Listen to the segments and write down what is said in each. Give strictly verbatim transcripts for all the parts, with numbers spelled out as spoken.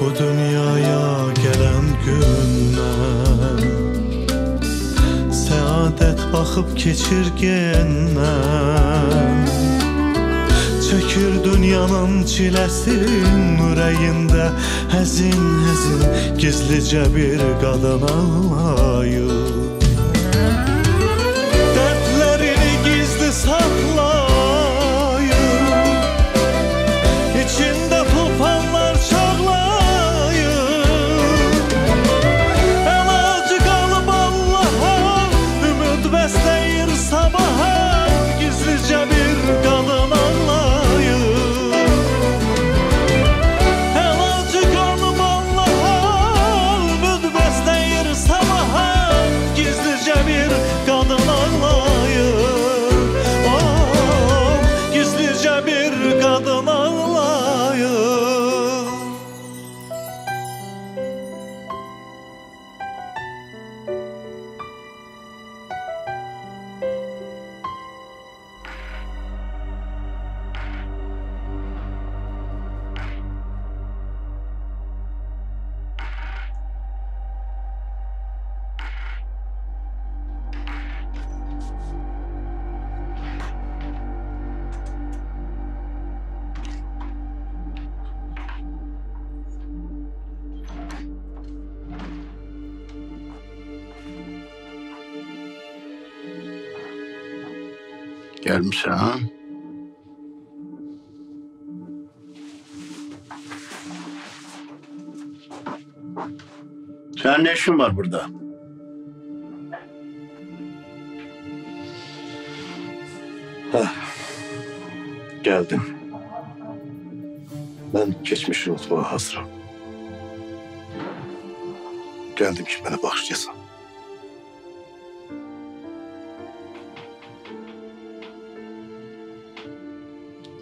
bu dünyaya gelen gündən səadət baxıb keçirgəndən çökür dünyanın çiləsin ürəyində həzin həzin gizlicə bir qadın ağlayır. Gelmişsin ha? Senin ne işin var burada? Heh. Geldim. Ben geçmişi unutmaya hazırım. Geldim ki beni bağışlayasın.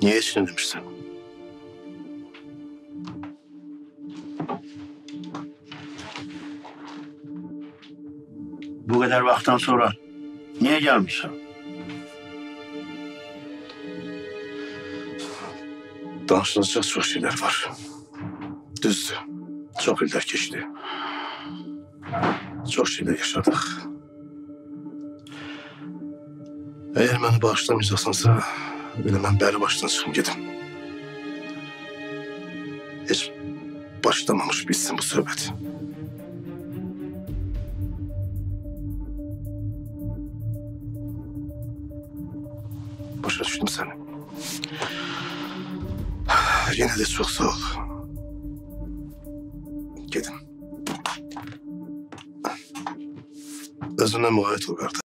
Niye içine demişsin? Bu kadar vaktan sonra niye gelmişsin? Danışılacak çok şeyler var. Düzdü. Çok yıllar geçti. Çok şeyler yaşadık. Eğer beni bağışlamayacaksansa öyle ben beri baştan çıkın gidin. Hiç başlamamış bitsin bu söhbət. Başa düştüm seni. Yine de çok sağ ol. Gidin. Özüne müğayet ol kardeş.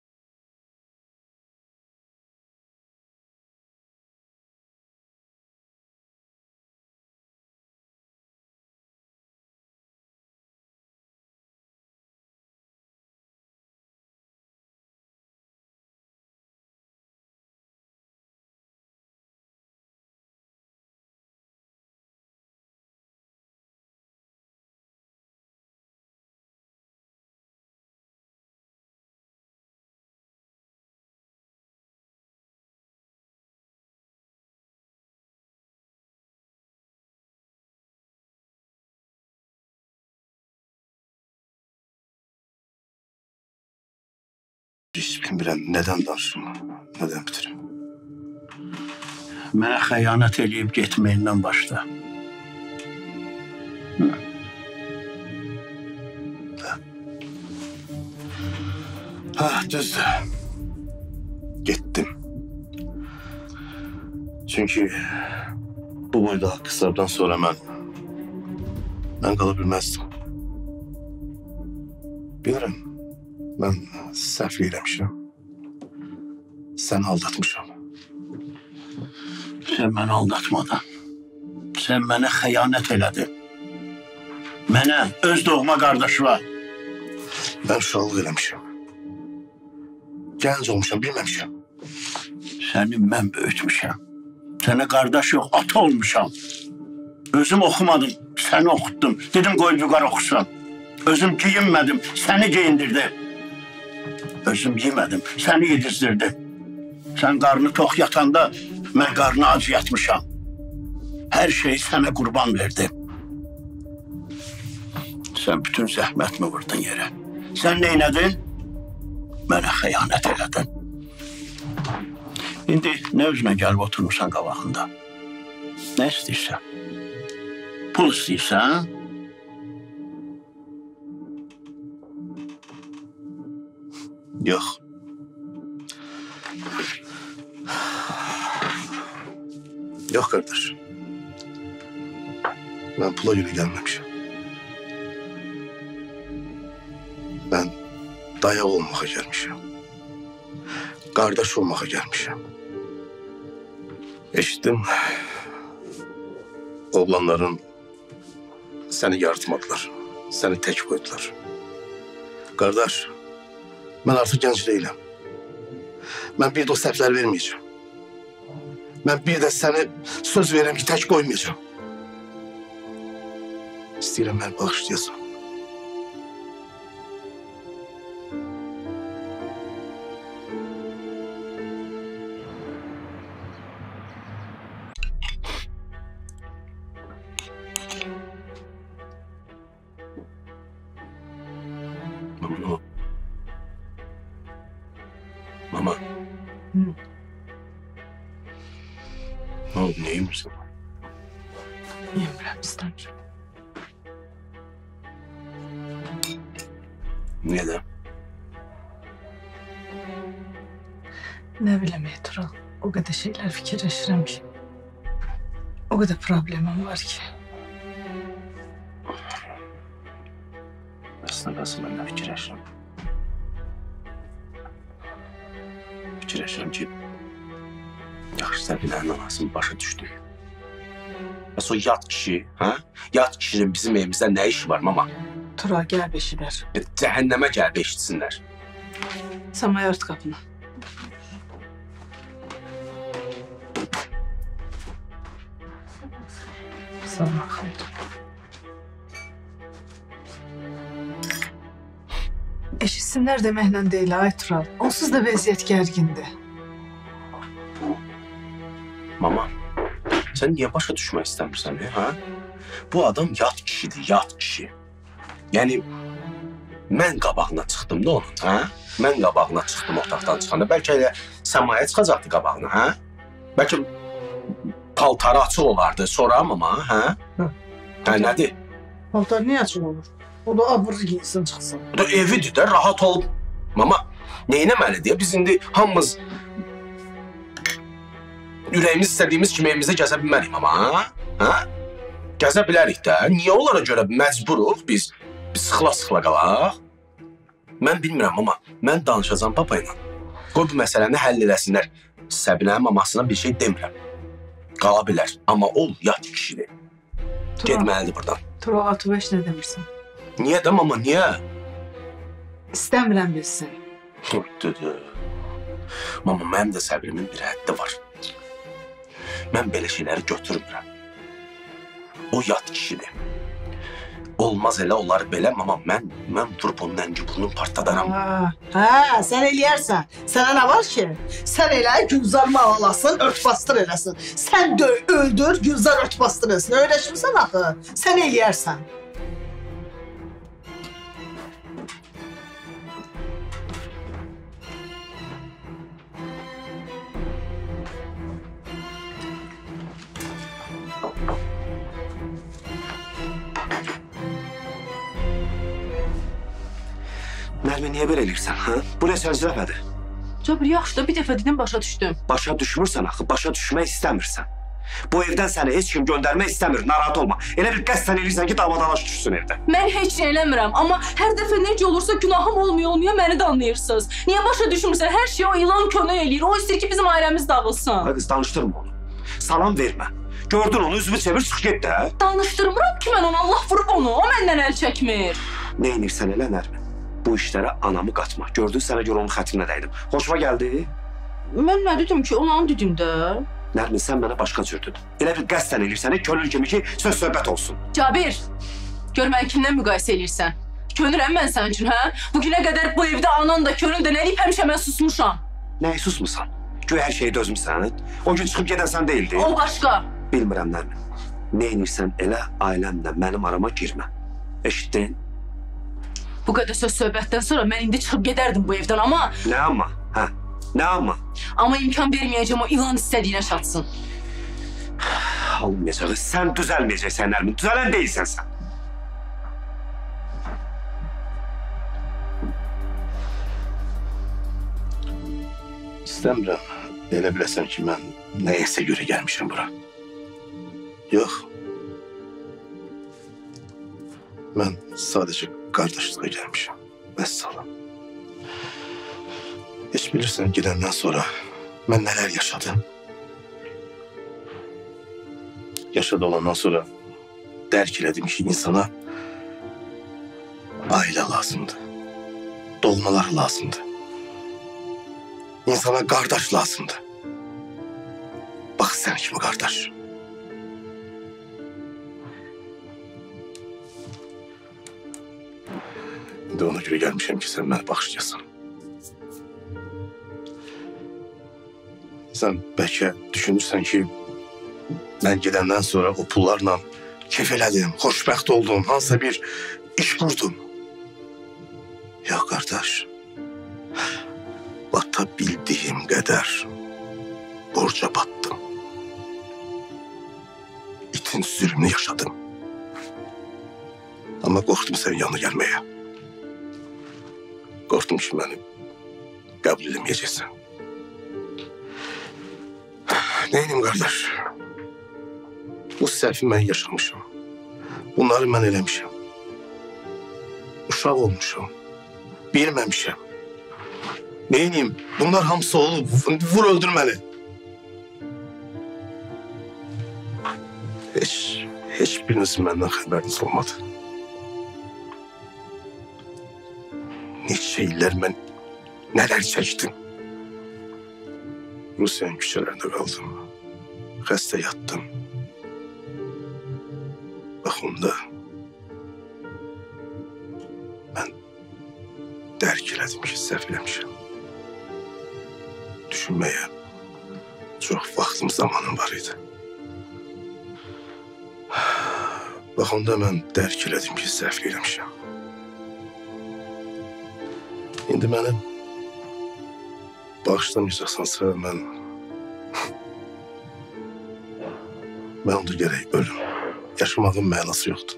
Hiç kim bilen neden danışım, neden bitirim? Mənə xəyanət eləyib getməyindən başla. Hı. Ha. Ha, düzdür. Getdim. Çünkü bu boyda kısabdan sonra mən, mən qala bilməzdim. Bilirəm. Ben səhv eləmişim. Seni aldatmışım. Sen beni aldatmadın. Sen bana xəyanət elədin. Mənə, öz doğma kardeşime. Ben uşaqlıq eləmişim. Gənc olmuşam, bilməmişim. Seni mən böyütmüşəm. Sənə kardeş yok, ata olmuşam. Özüm oxumadım, seni okuttum. Dedim qoy büqar oxusun. Özüm giyinmədim, seni giyindirdim. Özüm yemedim, seni yedizdirdim. Sen karnı tok yatanda, ben karnı acı yatmışam. Her şeyi sana kurban verdim. Sen bütün zahmet mi vurdun yere? Sen neynedin? Bana hıyanet eledin. İndi ne özüne gelip oturmuşsan qabağında? Ne istiyorsan? Pul istiyorsan? Yok. Yok kardeş. Ben pula göre gelmemişim. Ben dayak olmağa gelmişim. Kardeş olmağa gelmişim. Eşittim. Oğlanların seni yaratmadılar. Seni tek koydular. Kardeş, ben artık genç değilim. Ben bir de o səhvlər vermeyeceğim. Ben bir de sana söz veririm ki tek koymayacağım. İsteyirəm beni bağışlayasın. Mama. Hı. Ne oldu, neyim misin? İyiyim bırak ister. Neden? Ne bileyim Tural, o kadar şeyler fikirleşirəm ki. O kadar problemim var ki. Aslında nasıl ben de fikirleşirəm? Fikirləşirəm ki, yaxşı səviyyələrin anasını başa düşdük. Bəs o yad kişi, ha? Yad kişinin bizim evimizdə nə işi var mama? Tura, gəl beşidər. Cəhənnəmə gəl beşitsinlər. Samaya ört qapını. Salam, xeyr. Eşitsinler demekle değil ay Tural. Onsuz da vəziyyət gergindi. Mama, sen niye başa düşmek istemiyorsun ha? Bu adam yat kişidir, yat kişi. Yani ben qabağına çıxdım da onun ha? Ben qabağına çıxdım otaqdan çıxanda. Belki elə səmaya çıxacaktı qabağına ha? Belki paltarı açıq olardı sonra mama ha? Ha nədir? Paltar niye açıq olur? O da abur giysin çıxsın. O da evidir de rahat ol. Mama neyinəməli diye biz indi hamımız ürəyimiz istediğimiz kimi evimizde gəzə bilməliyik mama ha? Ha? Gəzə bilərik də. Niyə onlara görə məcburuq biz? Biz sıxla-sıxla qalaq. Mən bilmirəm mama. Mən danışacağım papayla. Qoy bu məsələni həll eləsinlər. Səbinənin mamasına bir şey demirəm. Qala bilər. Amma ol yat kişidir. Gedməlidir buradan. Tural Atubəş ne demirsin? Niye de mama, niye? İstəmirəm bilsin. Mama, mənim də səbrimin bir həddi var. Mən belə şeyləri götürmürəm. O yad kişidir. Olmaz elə, olar belə. Mama, mən, mən durub onun əngi pulunu partladarım. Ha, ha, sən eləyərsən. Sənə nə var ki? Sən elə Gülzarma alasın, ört bastır eləsin. Sən döy, öldür, Gülzar ört bastır eləsin. Öyrəşmirsən axı. Sən eləyərsən. Nərmin, niye böyle elirsən, ha? Bu ne sence lafıdır? Cabir, yaxşı da bir defa dedim başa düşdüm. Başa düşmürsən axı, başa düşmək istəmirsən. Bu evden seni hiç kim göndermek istəmir, narahat olma. Elə bir qəst sən elirsən ki, davadalaş düşsün evdə. Mən heç nə eləmirəm, amma hər dəfə necə olursa günahım olmuyor, olmuyor, məni də anlayırsınız. Niye başa düşmürsən? Her şey o ilan könü eləyir, o istir ki bizim ailemiz dağılsın. Ha kız, danıştırma onu. Salam vermə. Gördün onu, üzümü çevir, çıx get də. Danıştırmıram ki mən onu, Allah vurub onu, o məndən əl çəkmir. Nə inirsən elə Nərmin? Bu işlərə anamı qatma. Gördün, sənə görə onun xətrinə dəydim. Xoşuma gəldi? Mən nə dedim ki? Onu dedim də. Nərmin, sən mənə başqa cür dedin. Elə bir qəsdən elirsən, könül kimi ki, söz-söhbət olsun. Cabir, gör məni kimdən müqayisə elirsən? Könürəm mən sənin üçün, hə? Bugünə qədər bu evdə anan da, könül də nəliyib, həmişə mən susmuşam. Nəyi susmusan? Güya hər şeyi dözmüsən. O gün çıxıb gedən sən deyildi. O başqa. Bilmirəm Nərmin. Nə edirsən elə ailəmlə mənim arama girmə. Eşitdin? Bu kadar söz söhbətdən sonra mən indi çıxıb gedərdim bu evdən ama... Ne ama? Ha? Ne ama? Ama imkan vermeyeceğim o ilan istediğine çatsın. Olmayacak. Sen düzelmeyeceksin Nermin. Düzelen değilsen sen. İstəmirəm. Elə biləsən ki, mən nəyəsə görə gəlmişəm bura. Yox. Mən sadəcə qardaşlığa gəlmişəm. Vəssalam. Heç bilirsən, gedəndən sonra mən nələr yaşadım. Yaşadı olandan sonra dərk elədim ki, insana ailə lazımdır. Doğmalar lazımdır. İnsana kardeş lazımdı. Bak sen kimi kardeş. De ona göre gelmişim ki sen bana bağışlayasın. Sen belki düşünürsen ki ben gidenden sonra o pullarla kefeledim, hoşbəxt oldum, hansısa bir iş kurdum. Ya kardeş. Batabildiğim kadar borca battım. İtin sürümünü yaşadım. Ama korktum senin yanına gelmeye. Korktum ki beni kabul edemeyeceksin. Neyim kardeş? Bu səhvi ben yaşamışım. Bunları ben eləmişim. Uşaq olmuşum. Bilmemişim. Neyiniyim? Bunlar hamısı olub. Vur öldürməli. Heç, heç birinizin məndən xəbəriniz olmadı. Neçə illər mən nələr çəkdim. Rusiyanın küçələrində qaldım. Xəstə yatdım. Bax onda mən dərk elədim ki, səhv eləmişəm. Düşünmeye çok vaktim zamanım var idi. Bak onda ben dərk elədim ki, səhv eləmişim. İndi mənim bağışlamayacaksansa mən... mən onda gerek ölüm. Yaşamağın mənası yoxdur.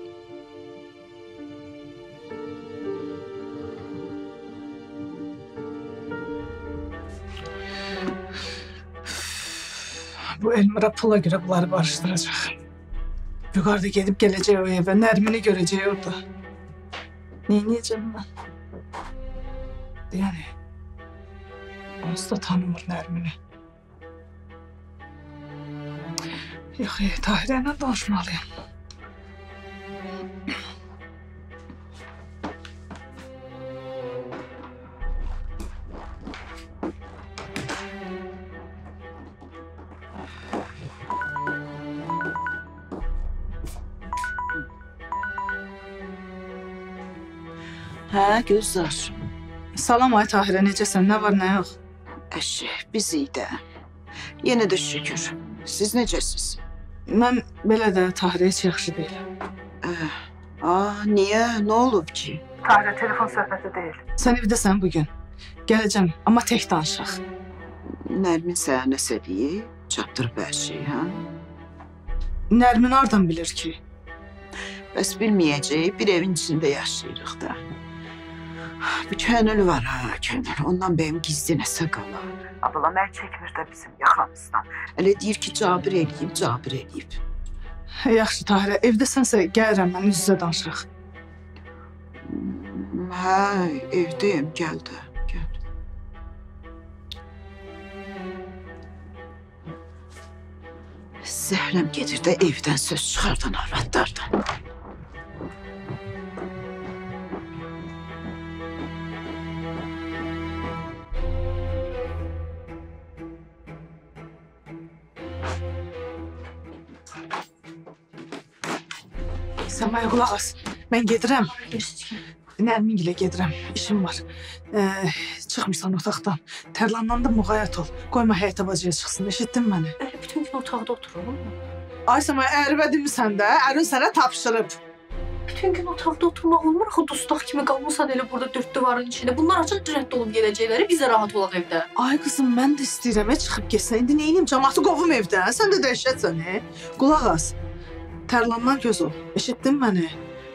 Bu Elmira pula göre bunları barıştıracak. Yukarıda gelip geleceği o eve, Nermin'i göreceği orada. Neyi yiyeceğim ben? Yani... Onsuz da tanımır Nermin'i. Yok ya, Tahire'yle danışmalıyım. Hə, Gözler. Salam ay Tahirə, necəsən? Nə var, nə yox? Əşi, biz iyi de. Yenə də şükür. Siz necəsiz? Mən belə də Tahirə heç yaxşı deyiləm. Ee, aa, niyə? Nə olub ki? Tahirə, telefon söhbəti deyil. Sən evdəsən bugün. Gələcəm, amma tək danışaq. Nərmin sənə nəsə deyir? Çapdırıb hər şey, hə? Nərmin hardan bilir ki? Bəs bilməyəcək, bir evin içində yaşayırıq da. Bir könül var ha, könül. Ondan benim gizli nəsə qalar. Abla mər çəkmir də bizim yaxamızdan. Elə deyir ki, Cabir eləyib, Cabir eləyib. Yaxşı Tahirə, evdəsənsə gəlirəm, mən üz-üzə danışırıq. Hə, evdəyim, gəl də, gəl. Zəhrəm gedir də evdən söz çıxardan, avratlardan. Sen bana kulak as. Ben gedirəm. Nermin ile gedirəm. İşim var. Ee, çıkmışsan otaqdan. Tərlanlandın, müğayət ol. Qoyma həyətə bacıya çıxsın. Eşitdin məni? Əli bütün gün otaqda oturur mu? Ay Səmaya, əri bədimi səndə. Ərin sənə tapışırıb. Bütün gün otaqda oturmaq olmur. Axı dustaq kimi qalmısan elə burada dörd divarın içində. Bunlar açıq rədd olub gələcəkləri. Biz də rahat olaq evdə. Ay qızım, mən də istəyirəm çıxıb getsən. İndi nə edim? Camaatı qovum evdən. Sən də dəhşətsən, hə? Qulaq as. Tərlandan göz ol. Eşitdin məni?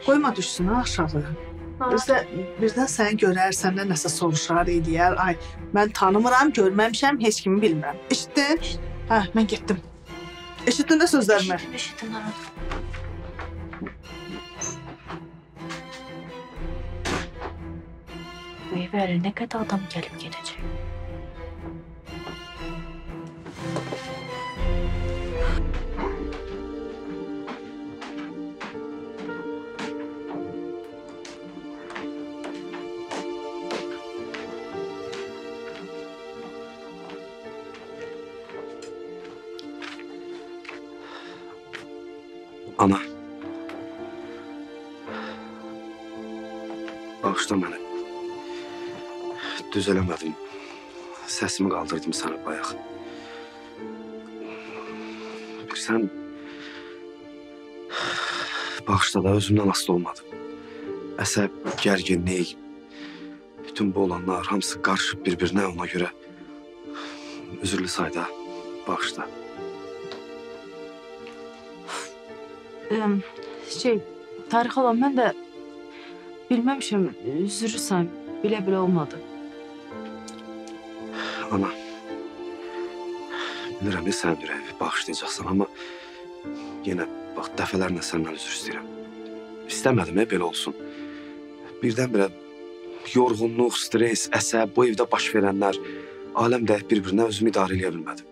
Qoyma düşsün aşağı. Bizdə birdən sən görər, səndən nəsə soruşar, eləyər. Ay, mən tanımıram, görməmişəm, heç kimi bilmirəm. Eşitdin? Hə, mən getdim. Eşitdin də sözlərimi? Eşitdim, eşitdim. Beyveri ne kadar adam gelip gelecek. Ana. Bağışla beni. Düz eləmədim. Səsimi qaldırdım sənə bayaq. Sən bağışda da özümdən asılı olmadı. Əsəb, gərginlik, bütün bu olanlar hamısı qarışıb bir-birinə, ona görə üzürlü sayda bağışda. Şey, Tarix olan mən də bilməmişəm, üzürlü sayım, bilə-bilə olmadı. Ana, bilirəm ki, sən ürəyini bağışlayacaqsan, amma yenə bax, dəfələrlə səndən üzr istəyirəm. İstəmədim, belə olsun. Birdən-birə yorğunluq, stres, əsəb, bu evdə baş verənlər, aləm də bir-birinə özümü idarə eləyə bilmədim.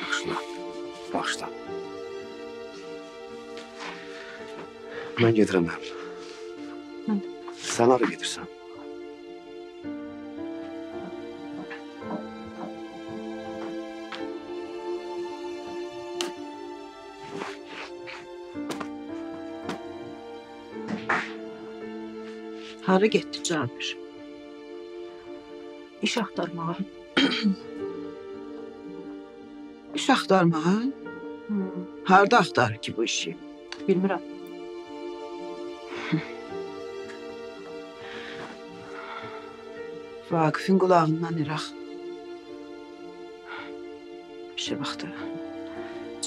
Bağışla, bağışla. Mən gedirəm, Nəmin. Sən hara gedirsən? Hara getdi Cabir? İş axtarmağa. İş axtarmağa? Harada axtarır ki bu işi? Bilmirəm. Vaqifin qulağından iraq. Bir şey baxdı.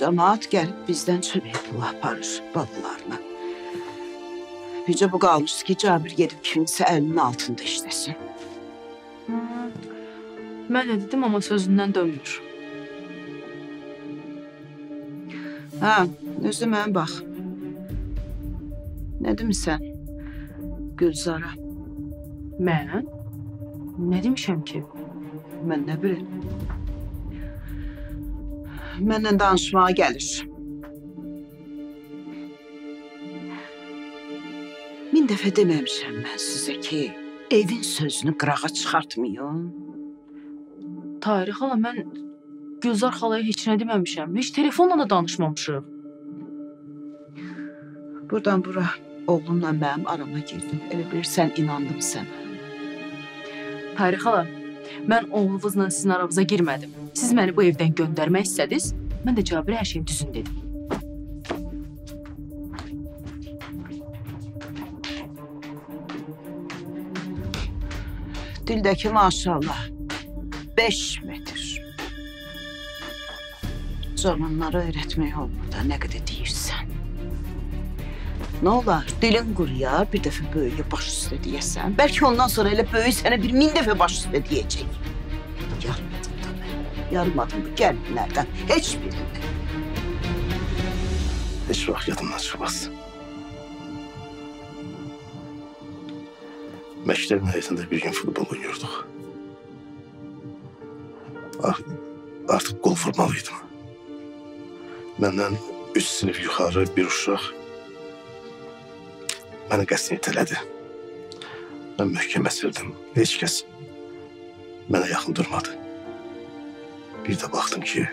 Cəmaat gəlib bizdən çömək pula aparır balılarına. Bircə bu qalmışdı ki, Cabir gedib kimsə əlinin altında işləsin. Mən də dedim, amma sözündən dönmür. Hə, özü mənə bax. Nə demisən Gülzara? Mən? Nə demişəm ki? Mən nə bilim? Mənlə danışmağa gəlir. Min dəfə deməmişəm mən sizə ki, evin sözünü qırağa çıxartmayın. Tahirə xala, mən Gülzar xalaya heç nə deməmişəm. Heç telefonla da danışmamışıq. Buradan bura oğlumla mənim arama girdim. Elə bilirsən, inandım sənə. Tahirə xala, mən oğlunuzla sizin aranıza girmədim. Siz məni bu evdən göndərmək istədiniz, mən də Cabirə hər şeyin düzünü dedim. Dildəki maşallah, beş metr. Cananlara öyrətmək olmur da, nə qədər deyirsən. Nə olar, dilin quruyar, bir dəfə böyüyə baş üstə deyəsən. Bəlkə ondan sonra elə böyük sənə bir min dəfə baş üstə deyəcək. Yarmadım da mən, yarmadım bu gəlbinlərdən, heç birində. Heç vaxt yadımdan çıxmaz. Məktəbin həyətində bir gün futbol oynuyurduq. Artıq qol vurmalıydım. Məndən üç sinif yuxarı bir uşaq mənə qəsdən itələdi. Mən möhkəm əsirdim. Heç kəs mənə yaxın durmadı. Bir də baxdım ki,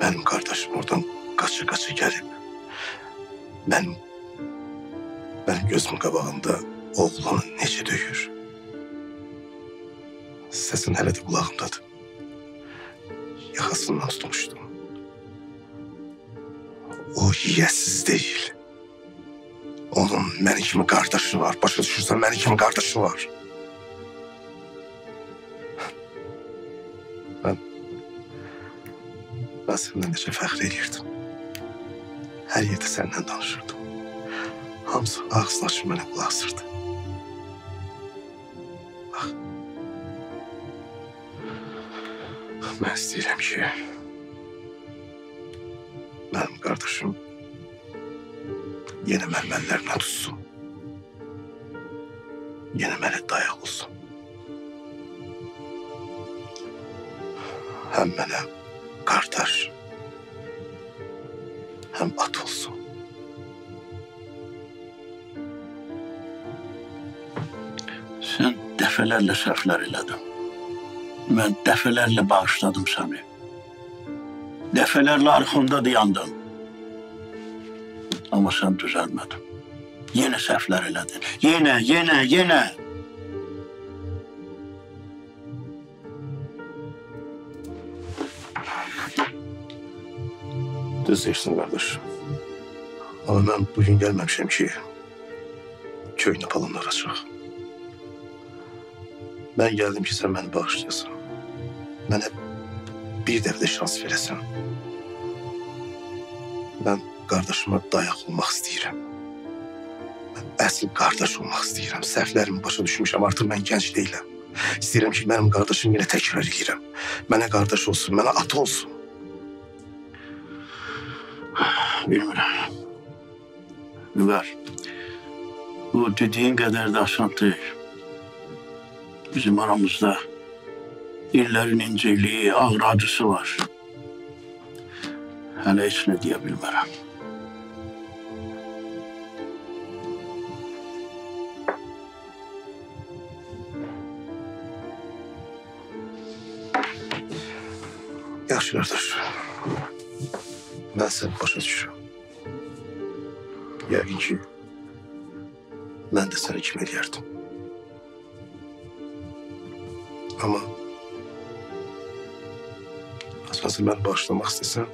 mənim qardaşım oradan qaça-qaça gəlib. Mənim, mənim gözümün qabağında oğlanı necə döyür? Səsin hələ də qulağımdadır. Yaxasından tutmuşdum. O yiyəsiz değil. Onun məni kimi kardeşi var. Başa düşürsən, məni kimi kardeşi var. Ben... Ben senden necə fəxr edirdim. Her yerde senden danışırdım. Hamza ağzını açıp beni kulağı sırdı. Bak. Ben istedim ki... Benim kardeşim... Yeni mermerlerine tutsun. Yeni beni dayak olsun. Hem beni kardeş... Hem at olsun. Sen defelerle səhvlər elədin. Ben defelerle bağışladım seni. Defelerle arxında dayandın. Ama sen düzelmedin. Yine səhvlər elədin. Yine, yine, yine. Düzeysin kardeş. Ama ben bugün gelmemişim ki köyün apalımlar açıq. Ben geldim ki sen beni bağışlayasın. Bana bir devre şans veresin. Ben kardeşime dayak olmak istedim. Ben asıl kardeş olmak istedim. Səhvlərimi başa düşmüşüm. Artık ben genç değilim. İstedim ki benim kardeşim yine tekrar edelim. Bana kardeş olsun, bana at olsun. Bilmirəm. Vüqar, bu dediğin kadar da asan değil. Bizim aramızda illerin inceliği, ağır acısı var. Hələ heç nə deyə bilmərəm. Yaxşı kardeş. Ben seni başa düşürüm. Yəqin ki, ben de seni kim eləyərdim. Ama asası beni bağışlamak istesen,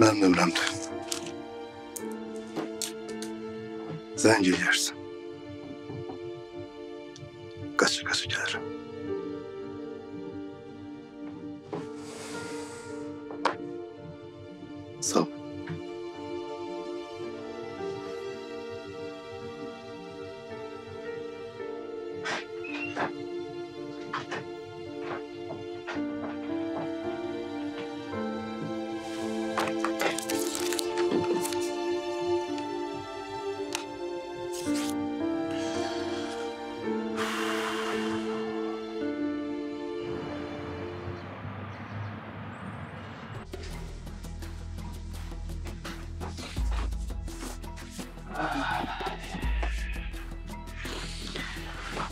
benim ömrümdür. Sen gelirsin. Kaçı kaçı gelirim. Sağ ol.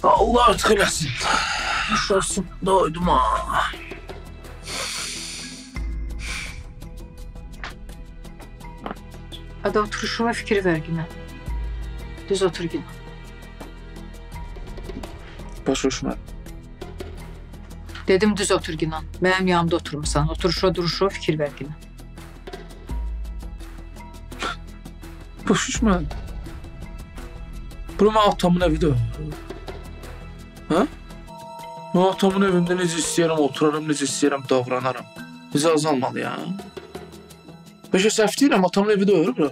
Allah artık eylesin. Hoş olsun, doydum ha. Hadi oturuşuma fikir ver yine. Düz otur yine. Baş hoşuma. Dedim düz otur yine. Benim yanımda oturmuşsan. Oturuşa duruşa fikir ver yine. Baş hoşuma. Bunu ben atamın evidir. Ha? Ben atamın evimde necə istəyirəm, oturarım, necə istəyirəm, davranarım. Bizi azalmalı ya. Beşə səhv deyirəm, atamın evi döyürüm.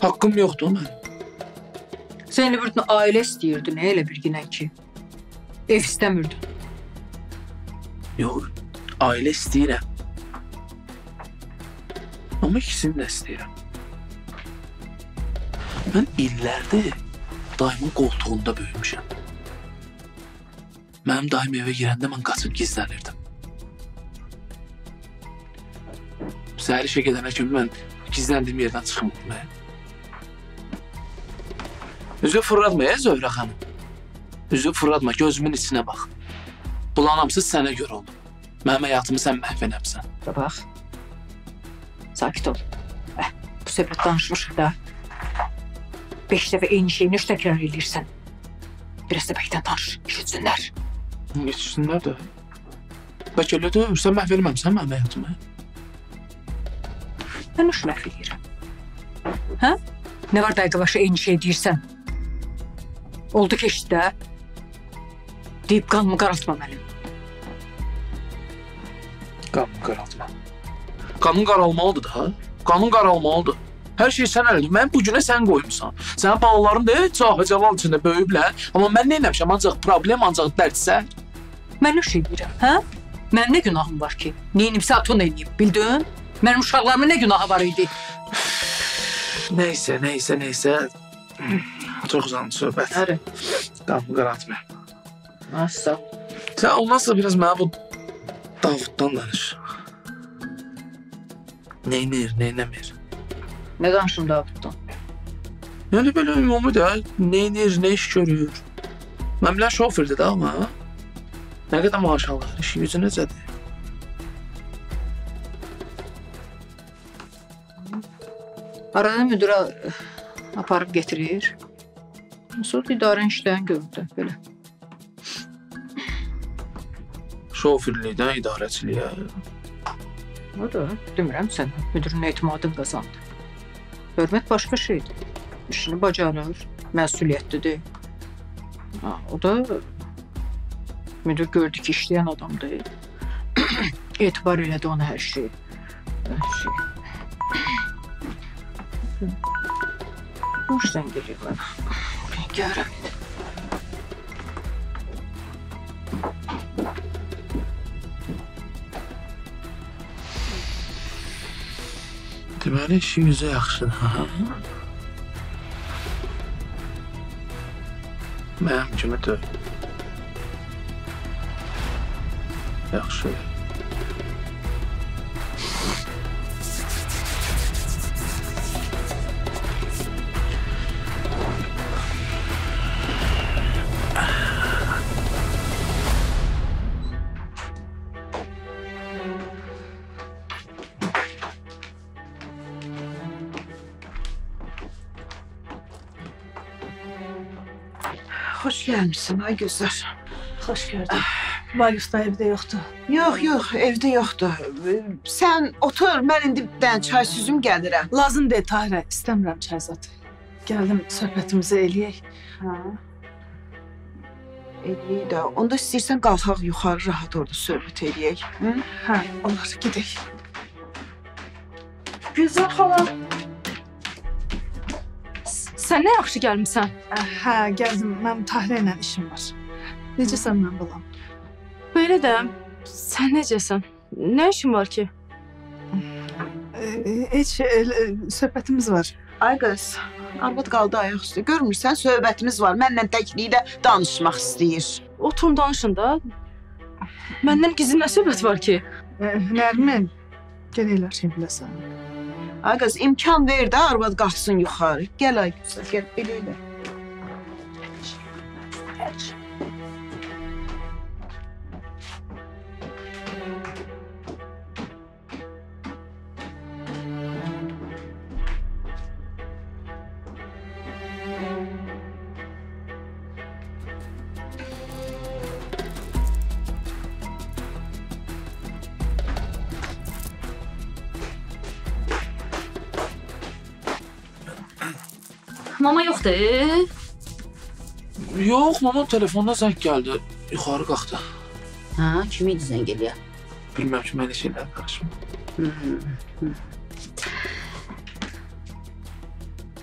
Haqqım yoxdur mənim. Sən elə bir ailə istəyirdin, elə bir günə ki. Ev istəmirdin. Yox, ailə istəyirəm. Ama ikisini də istəyirəm. Mən illərdə daima qoltuğunda böyümüşəm. Mənim daim eve girəndə mən qaçıb gizlənirdim. Səhər işə gedənə kimi mən gizləndiyim yerdən çıxmadım. Üzü fırlatma ya Zöhrə xanım. Üzü fırlatma, gözümün içinə bax. Bulanamsız sənə görə oldum. Mənim həyatımı sən məhv eləmsən. Bax, sakit ol. Eh, bu səbət danışmışıq da. beş dəfə eyni şeyi niyə təkrar edirsən? Biraz da bəkdən tanış, işitsinlər. İşitsinlər də. Bəlkə elə də sən məhv eləməmsən mənim həyatımı. Mən nə məhv eləyirəm? Hə? Nə var dəqiqə başı eyni şey deyirsən? Oldu ki işit də. Deyib qanımı qaraltma mənim. Qanımı qaraltma. Qanın qaralmalıdır da. Qanın qaralmalıdır. Hər şey sən əlindin. Mən bu günə sən qoymuşsan. Sənin balaların da cahacalal içində böyüyüblər. Amma mən nə eləmişəm? Ancaq problem, ancaq dərdsə. Mən nə şey deyirəm, hə? Mənim nə günahım var ki? Neyinimsə aton eləyib, bildin? Mənim uşaqlarımın nə günahı var idi? Neysə, neysə, neysə. Çox uzandı söhbət. Hərə. Qanımı qaraltmayam. Nasıl? Sen olmazsa biraz bana bu Davud'dan danış. Neynir, neynəmir? Ne danışım Davud'dan? Yani böyle ümumi de, neynir, ne iş görür? Ben bile şoförde de ama. Ne kadar maaş alır, işin yüzü necədir? Arada müdürü aparıp getirir. Sonra idarə işləyən gördü, böyle. Şoförlükdən idarəçiliyə. O da, demirəm sənə, müdürün etimadını qazandı. Hörmət başqa şeydir. İşini bacarır, məsuliyyətlidir. Ha, o da, müdür gördü ki, işləyən adamdır. Etibar elədi ona hər şey. Hər şey. Bu işdən geliyor bana. Görəm. Deməli, işin yüzü yaxşıdır, ha? Mənim kimi də yaxşı. Hoş gelmişsin Aygüzler. Hoş gördüm. Mayıs da evde yoktu. Yok yok evde yoktu. Sen otur, ben indiden çay süzüm gelirim. Lazım değil Tahir'e, istemiyorum çay zaten. Geldim sohbetimizi eləyək. Ha. Eləyək de, onda istiyorsan kalkaq yukarı rahat orada sohbet eləyək. Hı? Ha, olur gidelim. Gülzar hala. Sen ne yaxşı gelmişsin? Ha, geldim. Benim Tahir'le işim var. Necəsən mən bulam? Böyle de, sen necəsən? Ne işin var ki? Hiç, söhbətimiz var. Ay kız, arvad kaldı ayaküstü. Görmürsən, söhbətimiz var. Mənlə təkliklə danışmaq istəyir. Oturun danışın da. Məndən gizli nə söhbət var ki? Nərmin, gel şey biləsən. Ay kız, imkan ver de arvad kalksın yukarı. Gel ay güzel, gel eliyle. Mama yoxdur? Yox, mama telefonda zəng gəldi. Yuxarı qalxdı. Ha, kim idi zəng eləyən? Bilməm ki, mən heç şeylərə qarışmam.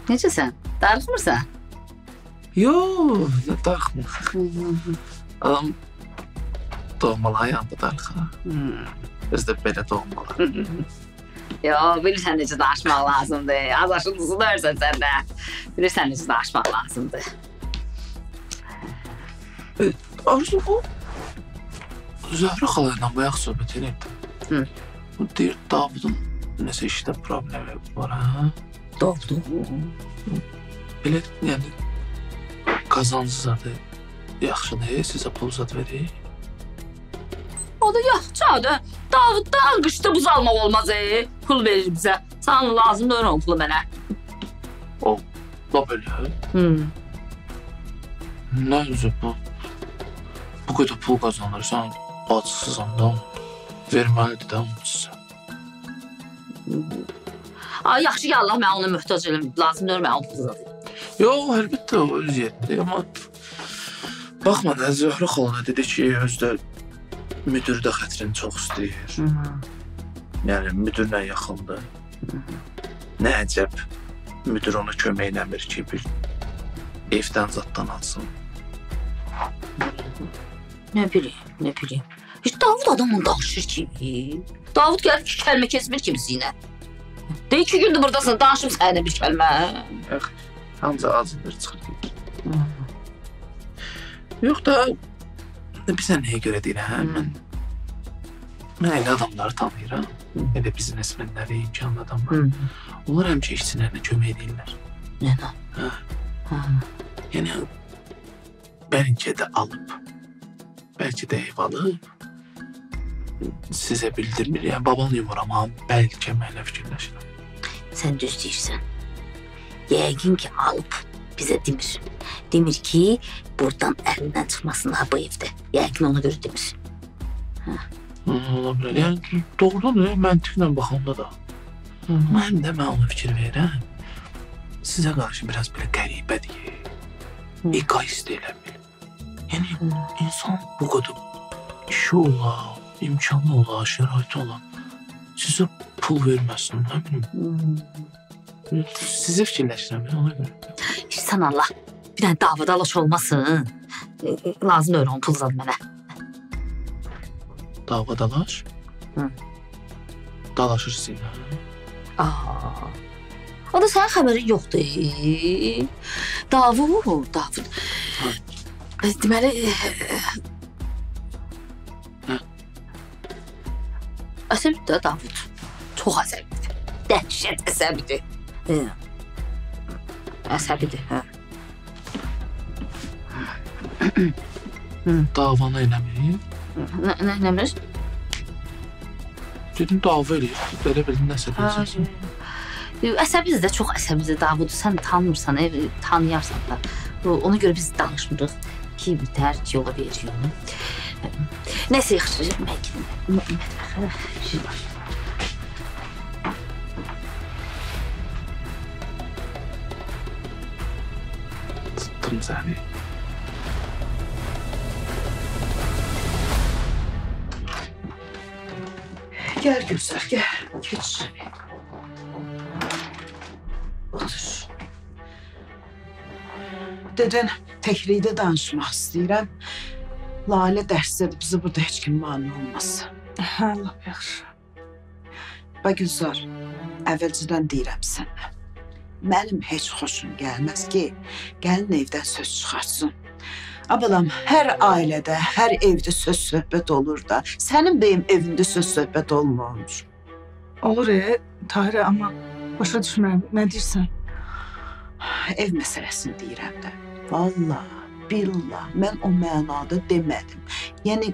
Necəsən? Darıxmırsan? Yox, nə darıxmır. Adam doğmalı ayağında darıxa. Özdə belə doğmalı. Yox, bilirsən necə danışmaq lazımdır. Az aşıldızı da örsən sən də. Bilirsən necə danışmaq lazımdır. Arzu, bu Zəhra xalayla bayaq söhbət eləyib. Bu deyir, Davudun nəsə işdə problemi var, hə? Davudun? Belə, yəni, qazancı zadı yaxşıdır, sizə pul zad verir. O da yaxşıdır. Davuddan qışda buz almaq olmaz, pul verir bizə. Sana lazımdır o pulu mənə. O bölümüうんなんでbu bu kadar pul kazanırsan batsızamdan verməlidir də onunsa. Ay yaxşı ki Allah mən ona möhtac eləmir. Lazım deyil mən ona. Yox, əlbəttə o öz yetdi amma baxma da Zöhrə xalana dedi ki, özdə müdür də xətrini çox istəyir. Yəni müdürlə yaxındır. Nə əcəb müdür ona kömək eləmir ki, bir evdən zaddan alsın. Nə bileyim, nə bileyim. Hiç Davud adamın danışır kimi. Davud gelip iki kelime kesmir kimisi yine. De iki gündür buradasın, danışım sana bir kelime. Yok, hamza ağzındır çıxır. Yok da, bizden neye göre değil ha? Ben, ben elə adamları tanıyıram. Elə bizim esmenleri, imkanlı adamlar. Onlar həmçə işçilerine kömək edirlər. Ne lan? Yəni, bəlkə də alıb, bəlkə də ev alıb, sizə bildirmir. Yəni, babanı yuvuram, amma bəlkə mənə fikirləşirəm. Sən düz deyirsən. Yəqin ki, alıb bizə demir. Demir ki, buradan əlindən çıxmasın ha bu evdə. Yəqin ona görə demir. Ola bilər. Yəni, doğrudan da, məntiqlə baxanda da. Mən də mən ona fikir verirəm. Sizə qarşı biraz belə qəribədir. Egoist eləmir. Yəni, insan bu qədər işi ola, imkanlı ola, şərait ola, sizə pul verməsin, nə bilmiyim. Sizə fikirləşirəm, ona görə. İşsən Allah, bir dənə davada alaş olmasın. Lazım öyrə, onu pul zad mənə. Davada alaş? Dalaşırsın, hə? Aaa. O da sənin xəbərin yoxdur. Davud, Davud. Deməli... Əsəbdir də Davud. Çox əsəbdir. Dəhşət əsəbdir. Əsəbdir, hə. Davanı eləmir? Nə eləmir? Dedim, dava eləyir. Belə bildin, nəsə deyəcəksin. Əsəbizdir də, çox əsəbizdir Davud. Sən tanımırsan, tanıyarsan da. Ona görə biz danışmırıq ki, bitər, yola verir yolu. Nəsə yaxşıracaq, mən gidin. Tuttum səni. Gəl Gülsər, gəl. Geç. Otur. Dedin, təklikdə danışmaq istəyirəm. Lalə dərsədir, bizi burada heç kim mani olmasın. Allah yaxşı. Bax, Gülsər, əvvəlcədən deyirəm sənə. Mənim heç xoşum gəlməz ki, gəlin evdən söz çıxarsın. Abalam, hər ailədə, hər evdə söz-söhbət olur da, sənin bəyim evində söz-söhbət olmur. Olur, Tahirə, amma başa düşmürəm, nə deyirsən? Ev məsələsini deyirəm də. Vallah, billah, mən o mənada demədim. Yəni,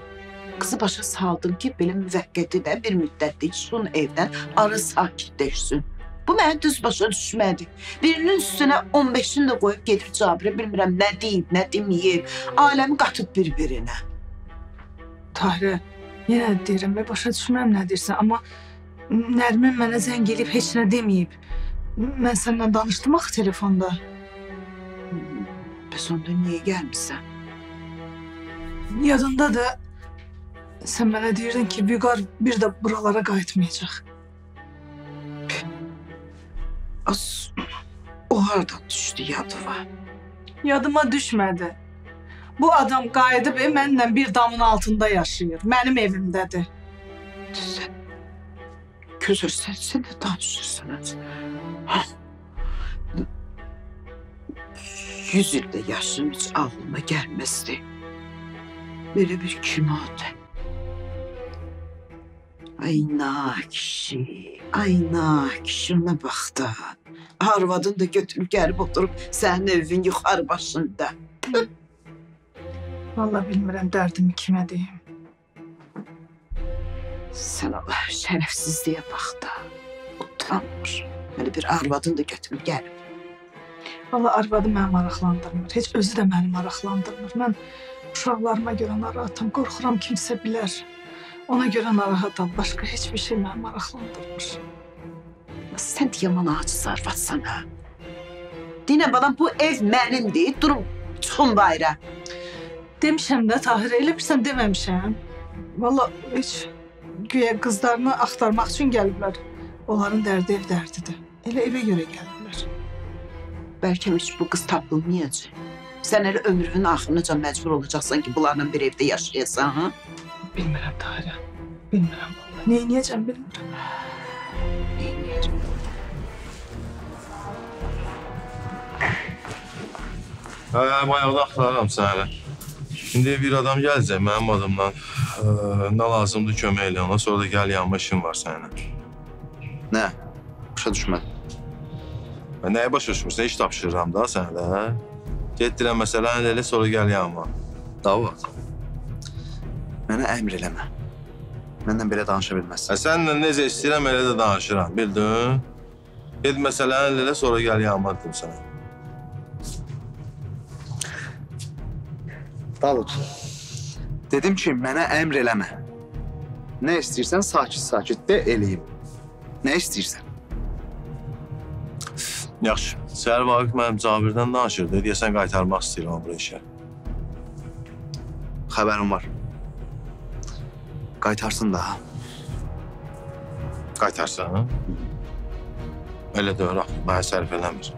qızı başa saldım ki, belə müvəqqətidən bir müddətlik çıxın evdən, arı sakitləşsin. Bu mənə düz başa düşmədi. Birinin üstünə on beşini də qoyub gedir Cabirə, bilmirəm nə deyib, nə deməyib, aləmi qatıb bir-birinə. Tahirə, yenə deyirəm və başa düşmürəm nə deyirsən, amma Nərmin mənə zəng eləyib, heç nə deməyib. Mən səndən danışdım axı telefonda. Bəs onda niyə gəlmirsən? Yadında da sən mənə deyirdin ki, Vüqar bir də buralara qayıtmayacaq. Az o haradan düşdü yadıma? Yadıma düşmədi. Bu adam qayıdıb mənimlə bir damın altında yaşayır. Mənim evimdədir. Sən gözür, sən də danışırsan. Yüz ildə yaşım heç ağlıma gəlməzdi. Belə bir kinadır. Ay nakişi, ay nakişi, ona bax da. Arvadın da götürüb gəlib oturub sənin evin yuxarı başında. Valla bilmirəm dərdimi kimə deyim. Sən Allah şərəfsizliyə bax da. Utanmır. Belə bir arvadın da götürüb gəlib. Valla arvadı məni maraqlandırmır, heç özü də məni maraqlandırmır. Mən uşaqlarıma görə narahatam, qorxuram kimsə bilər. Ona görə narahatam, başqa heç bir şey məni maraqlandırmır. Sən yaman ağacı arvatsan ha. Dinə balam, bu ev mənimdir, durum çıxın bayrə. Demişəm də Tahir, elə bilsən deməmişəm. Valla heç güya qızlarını axtarmaq üçün gəliblər. Onların dərdi ev dərdidir. Elə evə görə gəliblər. Bəlkə heç bu qız tapılmayacaq. Sən elə ömrünün axırınaca məcbur olacaqsan ki, bunlarla bir evdə yaşayasan, ha? Bilmirəm Tahirə, bilmirəm valla. Neyniyəcəm, bilmirəm. Neyniyəcəm. Hə, bayaqda axtarıram səni. Şimdi bir adam gələcək mənim adımdan. Nə lazımdır kömək elə ona, sonra da gəl yanma işim var səninlə. Nə? Başa düşmədim. Və nəyə başa düşmürsən? İş tapışırıram da sənə, hə? Getdirəm məsələn elə, sonra gəl yanma. Davva. Mənə əmr eləmə. Məndən belə danışa bilməzsən. Hə, sənlə necə istəyirəm, elə də danışıram, bildin? Get məsələn elə, sonra gəl yanma dedim sənə. Davud, dedim ki, mənə əmr eləmə. Nə istəyirsən, sakit-sakit də eləyim. Nə istəyirsən? Yaxşı, Səhər Vaqif mənim Cabirdən danışırdı. Deyəsən, qaytarmaq istəyirəm bura işə. Xəbərim var. Qaytarsın da, ha? Qaytarsan, ha? Elə də öyrək, mənə sərf eləmir.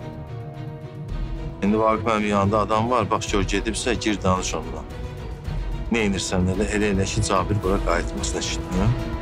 İndi Vaqif mənim yanında adam var, bax gör gedibsə, gir danış ondan. Neynirsən elə, elə elə ki, Cabir bura qayıtmasına eşitmir.